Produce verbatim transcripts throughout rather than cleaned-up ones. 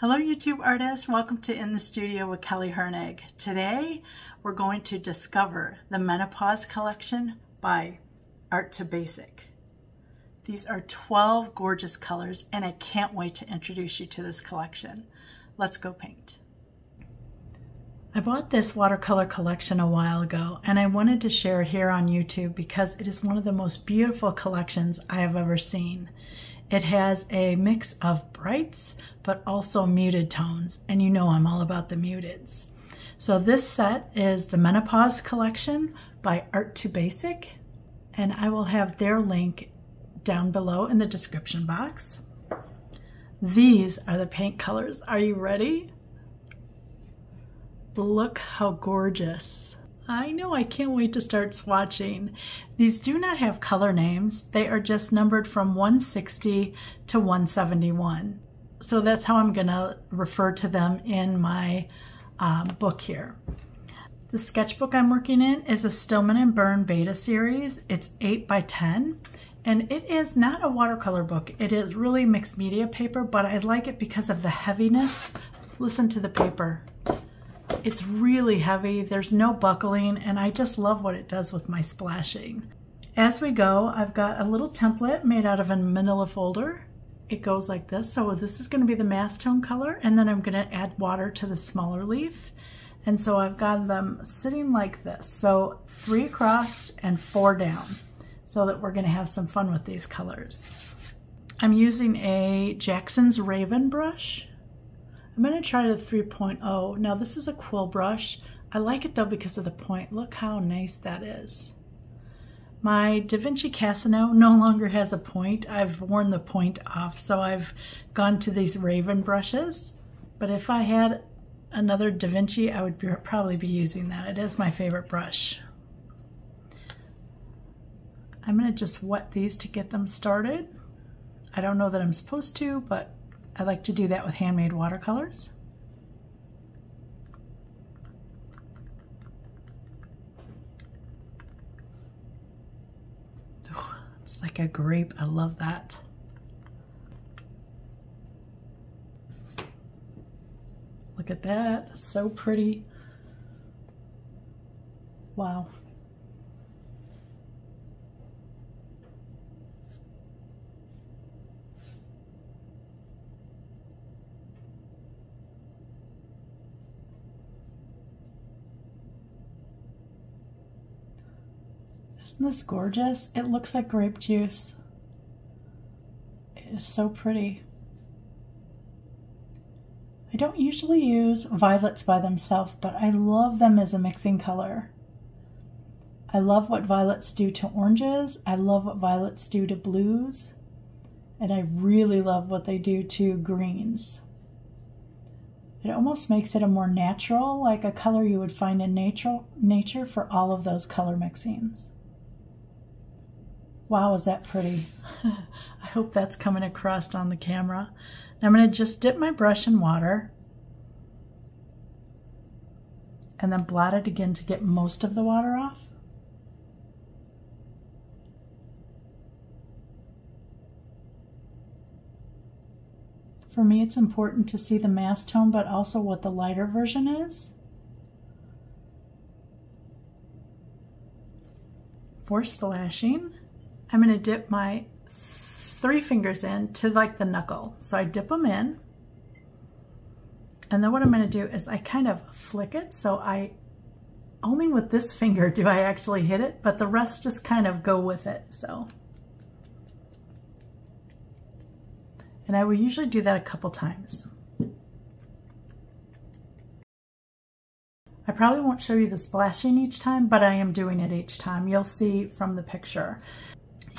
Hello YouTube artists, welcome to In the Studio with Kelly Hoernig. Today we're going to discover the Menopause Collection by Art to Basic. These are twelve gorgeous colors and I can't wait to introduce you to this collection. Let's go paint. I bought this watercolor collection a while ago and I wanted to share it here on YouTube because it is one of the most beautiful collections I have ever seen. It has a mix of brights, but also muted tones, and you know I'm all about the muteds. So this set is the Menopause Collection by Art to Basic, and I will have their link down below in the description box. These are the paint colors. Are you ready? Look how gorgeous. I know, I can't wait to start swatching. These do not have color names. They are just numbered from one sixty to one seventy-one. So that's how I'm gonna refer to them in my uh, book here. The sketchbook I'm working in is a Stillman and Birn Beta series. It's eight by ten, and it is not a watercolor book. It is really mixed media paper, but I like it because of the heaviness. Listen to the paper. It's really heavy, there's no buckling, and I just love what it does with my splashing. As we go, I've got a little template made out of a manila folder. It goes like this, so this is going to be the mass tone color, and then I'm going to add water to the smaller leaf. And so I've got them sitting like this, so three across and four down, so that we're going to have some fun with these colors. I'm using a Jackson's Raven brush. I'm going to try the three point oh. Now this is a quill brush. I like it though because of the point. Look how nice that is. My Da Vinci Casano no longer has a point. I've worn the point off, so I've gone to these Raven brushes. But if I had another Da Vinci, I would be, probably be using that. It is my favorite brush. I'm going to just wet these to get them started. I don't know that I'm supposed to, but I like to do that with handmade watercolors. Oh, it's like a grape, I love that. Look at that, so pretty. Wow. Isn't this gorgeous? It looks like grape juice. It is so pretty. I don't usually use violets by themselves, but I love them as a mixing color. I love what violets do to oranges. I love what violets do to blues. And I really love what they do to greens. It almost makes it a more natural, like a color you would find in nature, nature for all of those color mixings. Wow, is that pretty? I hope that's coming across on the camera. Now I'm going to just dip my brush in water and then blot it again to get most of the water off. For me, it's important to see the mass tone, but also what the lighter version is. For splashing, I'm going to dip my three fingers in to like the knuckle. So I dip them in. And then what I'm going to do is I kind of flick it. So I only with this finger do I actually hit it, but the rest just kind of go with it. So, and I will usually do that a couple times. I probably won't show you the splashing each time, but I am doing it each time. You'll see from the picture.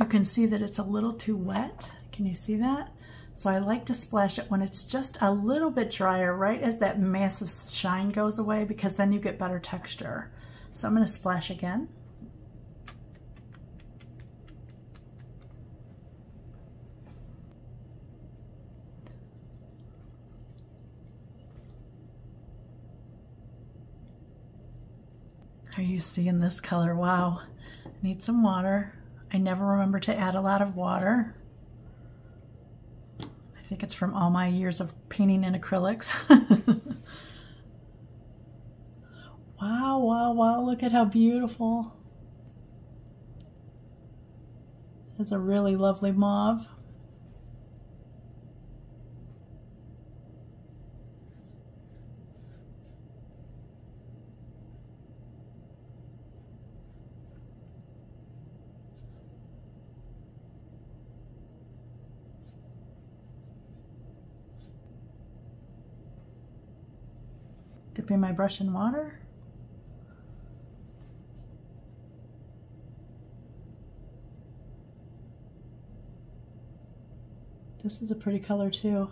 You can see that it's a little too wet. Can you see that? So I like to splash it when it's just a little bit drier, right as that massive shine goes away, because then you get better texture. So I'm going to splash again. Are you seeing this color? Wow. I need some water. I never remember to add a lot of water. I think it's from all my years of painting in acrylics. Wow, wow, wow, look at how beautiful. It's a really lovely mauve. Dipping my brush in water. This is a pretty color too.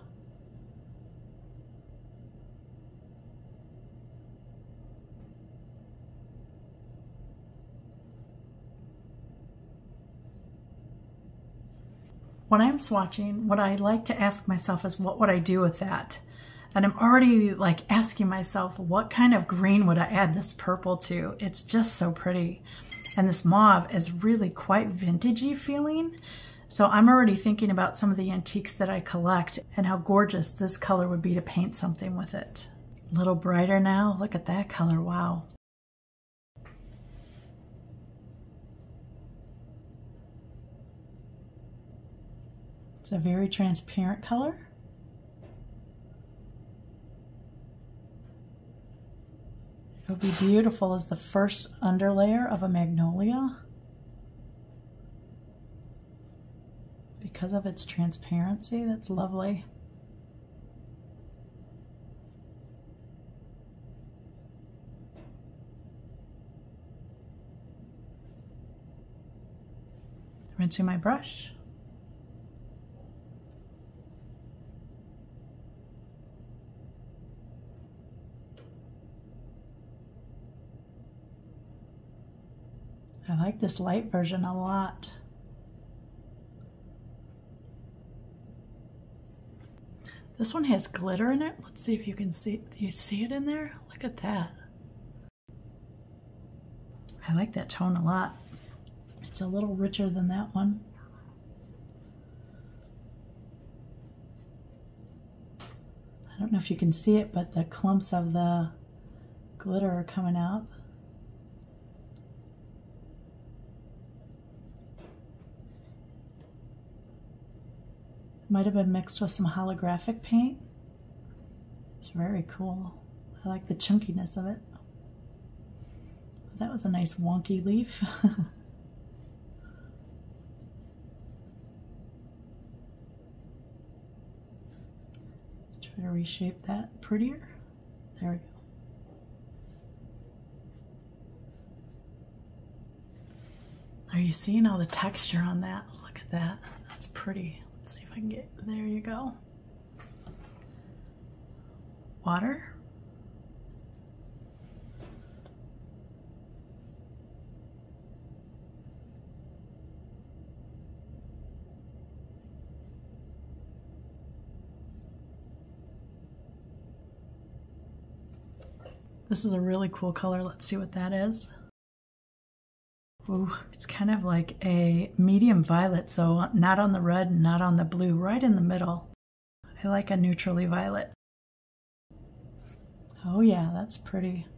When I'm swatching, what I like to ask myself is, what would I do with that? And I'm already like asking myself, what kind of green would I add this purple to? It's just so pretty. And this mauve is really quite vintagey feeling. So I'm already thinking about some of the antiques that I collect and how gorgeous this color would be to paint something with it. A little brighter now. Look at that color. Wow. It's a very transparent color. It would be beautiful as the first underlayer of a magnolia because of its transparency. That's lovely. Rinsing my brush. I like this light version a lot. This one has glitter in it. Let's see if you can see, do you see it in there? Look at that. I like that tone a lot. It's a little richer than that one. I don't know if you can see it, but the clumps of the glitter are coming out. Might have been mixed with some holographic paint. It's very cool. I like the chunkiness of it. That was a nice wonky leaf. Let's try to reshape that prettier. There we go. Are you seeing all the texture on that? Look at that. That's pretty. Let's see if I can get, there you go. Water. This is a really cool color. Let's see what that is. Ooh, it's kind of like a medium violet, so not on the red, not on the blue, right in the middle. I like a neutrally violet. Oh yeah, that's pretty.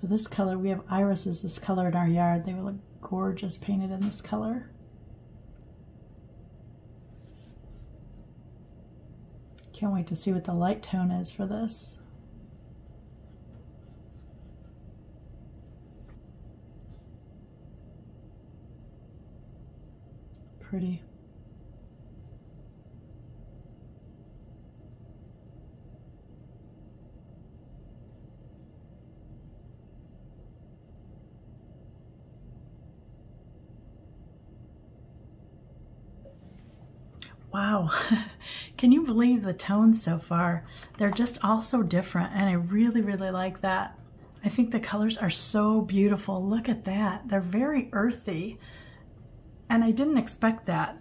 For this color, we have irises this color in our yard. They look gorgeous painted in this color. Can't wait to see what the light tone is for this. Pretty. Wow, can you believe the tones so far? They're just all so different, and I really, really like that. I think the colors are so beautiful. Look at that. They're very earthy, and I didn't expect that.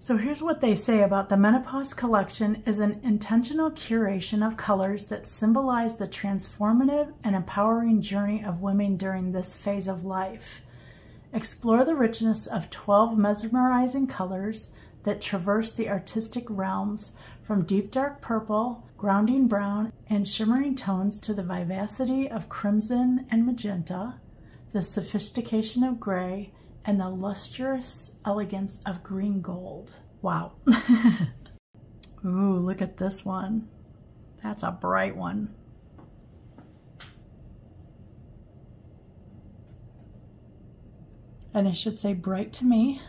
So here's what they say about the Menopause Collection is an intentional curation of colors that symbolize the transformative and empowering journey of women during this phase of life. Explore the richness of twelve mesmerizing colors that traverse the artistic realms, from deep dark purple, grounding brown, and shimmering tones to the vivacity of crimson and magenta, the sophistication of gray, and the lustrous elegance of green gold. Wow. Ooh, look at this one. That's a bright one. And I should say bright to me.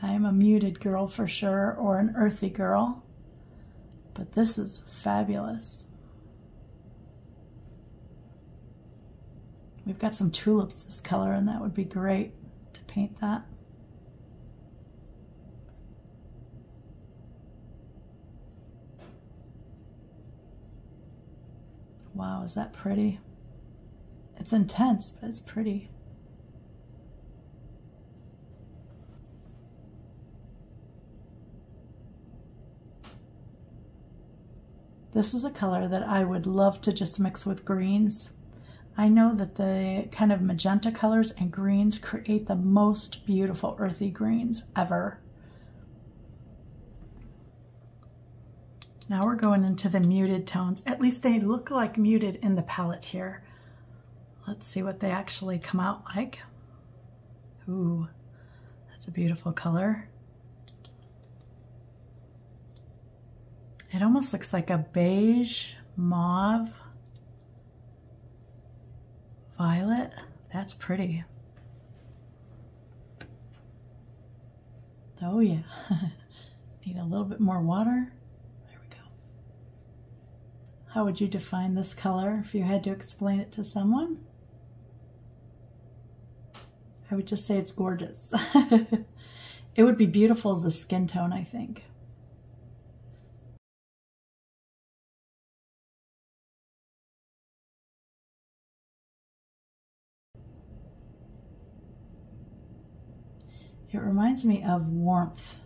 I'm a muted girl for sure, or an earthy girl, but this is fabulous. We've got some tulips this color, and that would be great to paint that. Wow, is that pretty? It's intense, but it's pretty. This is a color that I would love to just mix with greens. I know that the kind of magenta colors and greens create the most beautiful earthy greens ever. Now we're going into the muted tones. At least they look like muted in the palette here. Let's see what they actually come out like. Ooh, that's a beautiful color. It almost looks like a beige, mauve, violet. That's pretty. Oh yeah. Need a little bit more water. There we go. How would you define this color if you had to explain it to someone? I would just say it's gorgeous. It would be beautiful as a skin tone, I think. It reminds me of warmth,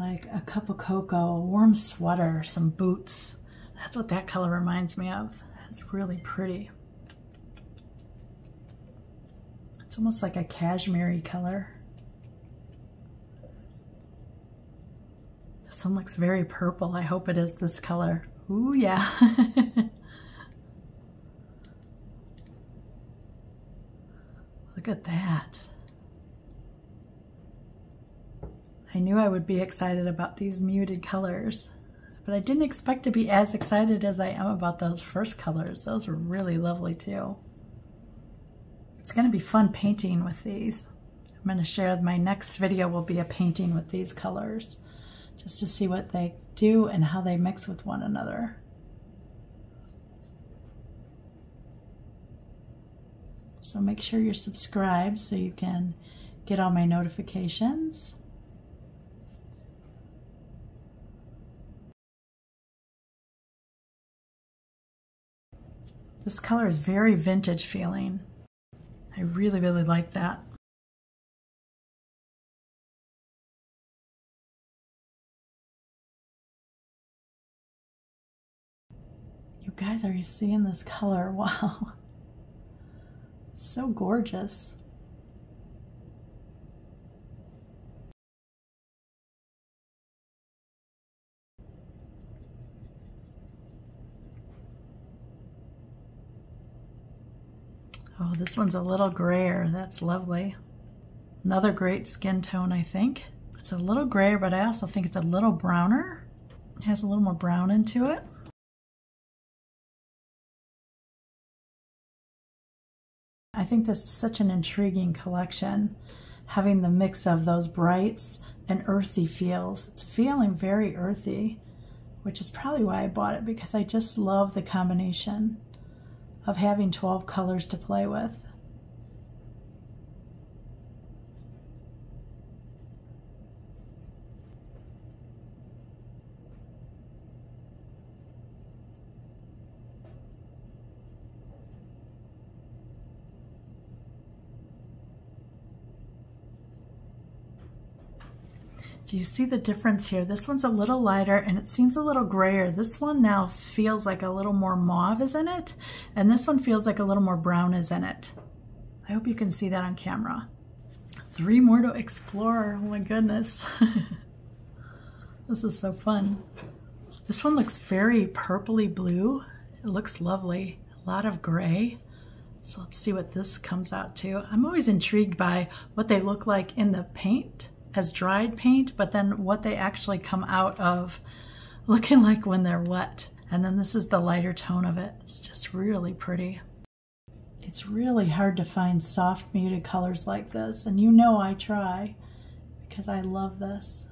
like a cup of cocoa, a warm sweater, some boots. That's what that color reminds me of. That's really pretty. It's almost like a cashmere color. This one looks very purple. I hope it is this color. Ooh, yeah. Look at that. I knew I would be excited about these muted colors, but I didn't expect to be as excited as I am about those first colors. Those were really lovely too. It's going to be fun painting with these. I'm going to share my next video will be a painting with these colors, just to see what they do and how they mix with one another. So make sure you're subscribed so you can get all my notifications. This color is very vintage feeling. I really, really like that. You guys, are you seeing this color? Wow. So gorgeous. Oh, this one's a little grayer. That's lovely. Another great skin tone, I think. It's a little grayer, but I also think it's a little browner. It has a little more brown into it. I think this is such an intriguing collection, having the mix of those brights and earthy feels. It's feeling very earthy, which is probably why I bought it, because I just love the combination of having twelve colors to play with. Do you see the difference here? This one's a little lighter and it seems a little grayer. This one now feels like a little more mauve is in it, and this one feels like a little more brown is in it. I hope you can see that on camera. Three more to explore. Oh my goodness. This is so fun. This one looks very purpley blue. It looks lovely. A lot of gray. So let's see what this comes out to. I'm always intrigued by what they look like in the paint as dried paint, but then what they actually come out of looking like when they're wet. And then this is the lighter tone of it. It's just really pretty. It's really hard to find soft muted colors like this, and you know I try because I love this.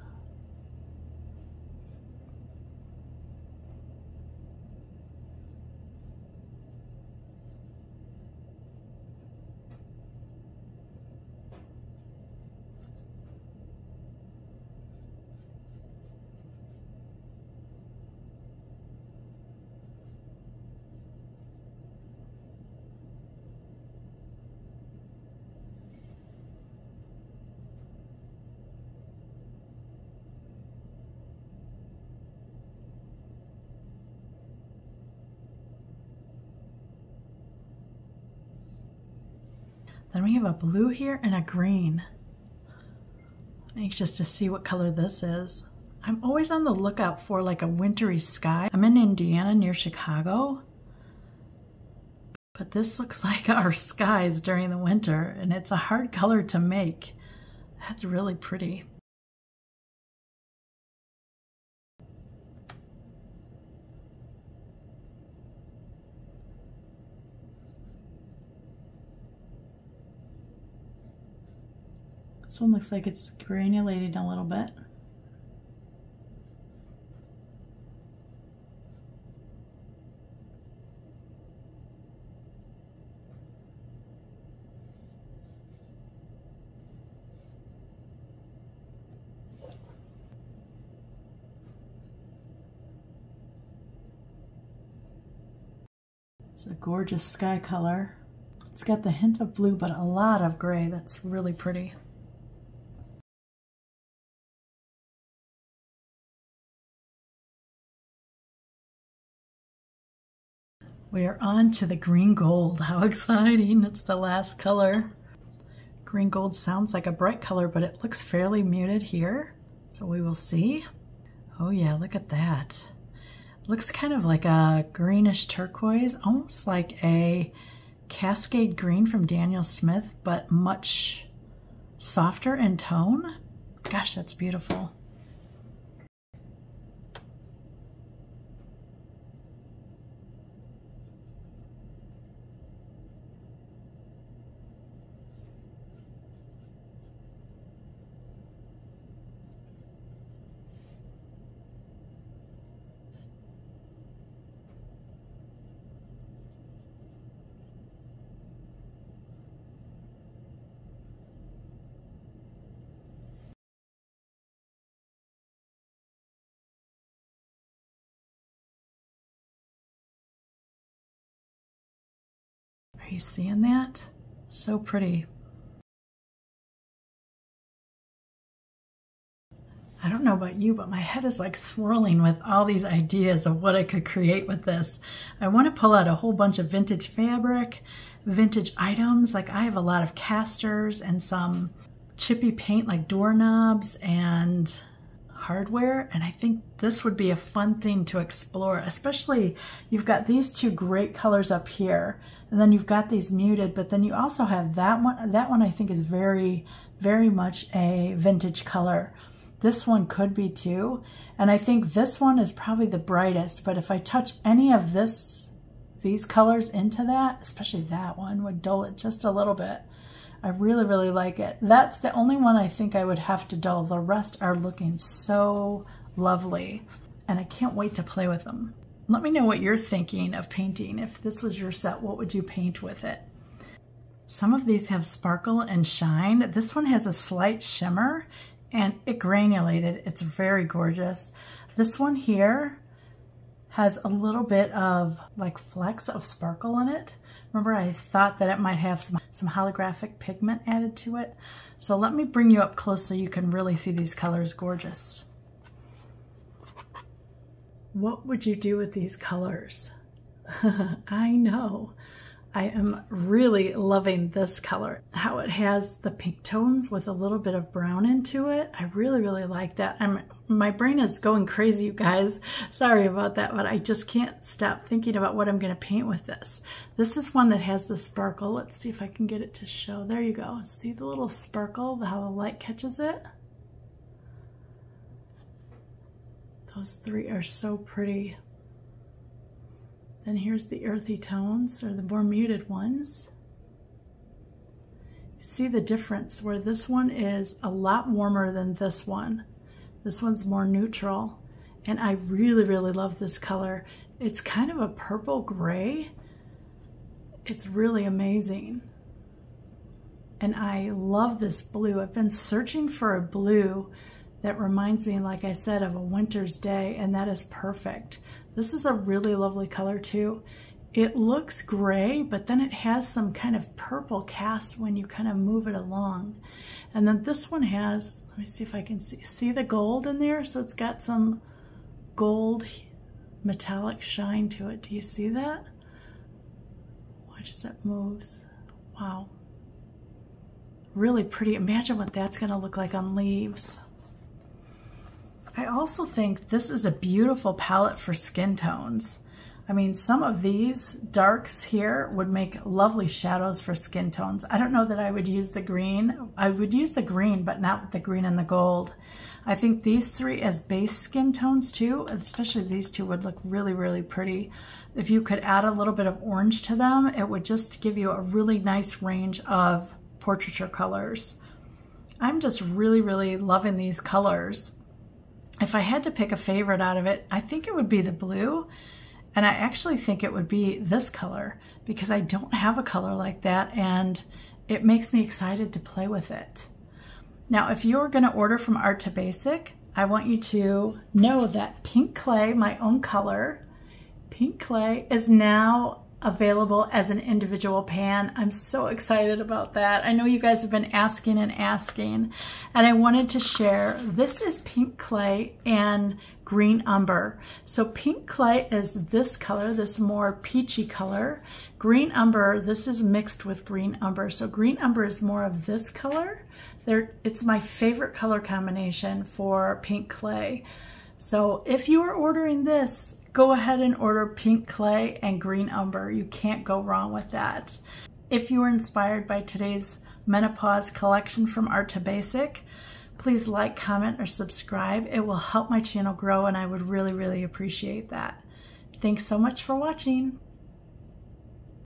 Then we have a blue here and a green. I'm anxious to see what color this is. I'm always on the lookout for like a wintry sky. I'm in Indiana near Chicago, but this looks like our skies during the winter, and it's a hard color to make. That's really pretty. This one looks like it's granulated a little bit. It's a gorgeous sky color. It's got the hint of blue, but a lot of gray. That's really pretty. We are on to the green gold. How exciting. It's the last color. Green gold sounds like a bright color, but it looks fairly muted here. So we will see. Oh yeah, look at that. It looks kind of like a greenish turquoise, almost like a cascade green from Daniel Smith, but much softer in tone. Gosh, that's beautiful. Are you seeing that? So pretty. I don't know about you, but my head is like swirling with all these ideas of what I could create with this. I want to pull out a whole bunch of vintage fabric, vintage items. Like I have a lot of casters and some chippy paint like doorknobs and hardware, and I think this would be a fun thing to explore, especially you've got these two great colors up here, and then you've got these muted, but then you also have that one. That one I think is very, very much a vintage color. This one could be too, and I think this one is probably the brightest, but if I touch any of this, these colors into that, especially that one, would dull it just a little bit. I really, really like it. That's the only one I think I would have to dull. The rest are looking so lovely, and I can't wait to play with them. Let me know what you're thinking of painting. If this was your set, what would you paint with it? Some of these have sparkle and shine. This one has a slight shimmer, and it granulated. It's very gorgeous. This one here has a little bit of like flecks of sparkle in it. Remember, I thought that it might have some, some holographic pigment added to it. So let me bring you up close so you can really see these colors gorgeous. What would you do with these colors? I know. I am really loving this color. How it has the pink tones with a little bit of brown into it. I really, really like that. I'm, my brain is going crazy, you guys. Sorry about that, but I just can't stop thinking about what I'm gonna paint with this. This is one that has the sparkle. Let's see if I can get it to show. There you go. See the little sparkle, how the light catches it? Those three are so pretty. Then here's the earthy tones, or the more muted ones. You see the difference where this one is a lot warmer than this one. This one's more neutral, and I really, really love this color. It's kind of a purple gray. It's really amazing. And I love this blue. I've been searching for a blue that reminds me, like I said, of a winter's day, and that is perfect. This is a really lovely color too. It looks gray, but then it has some kind of purple cast when you kind of move it along. And then this one has, let me see if I can see, see the gold in there? So it's got some gold metallic shine to it. Do you see that? Watch as it moves. Wow. Really pretty. Imagine what that's gonna look like on leaves. I also think this is a beautiful palette for skin tones. I mean, some of these darks here would make lovely shadows for skin tones. I don't know that I would use the green. I would use the green, but not with the green and the gold. I think these three as base skin tones too, especially these two, would look really, really pretty. If you could add a little bit of orange to them, it would just give you a really nice range of portraiture colors. I'm just really, really loving these colors. If I had to pick a favorite out of it, I think it would be the blue, and I actually think it would be this color because I don't have a color like that, and it makes me excited to play with it. Now, if you're gonna order from Art to Basic, I want you to know that Pink Clay, my own color, Pink Clay is now available as an individual pan. I'm so excited about that. I know you guys have been asking and asking, and I wanted to share. This is pink clay and green umber. So pink clay is this color, this more peachy color. Green umber, this is mixed with green umber. So green umber is more of this color. There, it's my favorite color combination for pink clay. So if you are ordering this, go ahead and order pink clay and green umber. You can't go wrong with that. If you were inspired by today's menopause collection from Art to Basic, please like, comment, or subscribe. It will help my channel grow, and I would really, really appreciate that. Thanks so much for watching.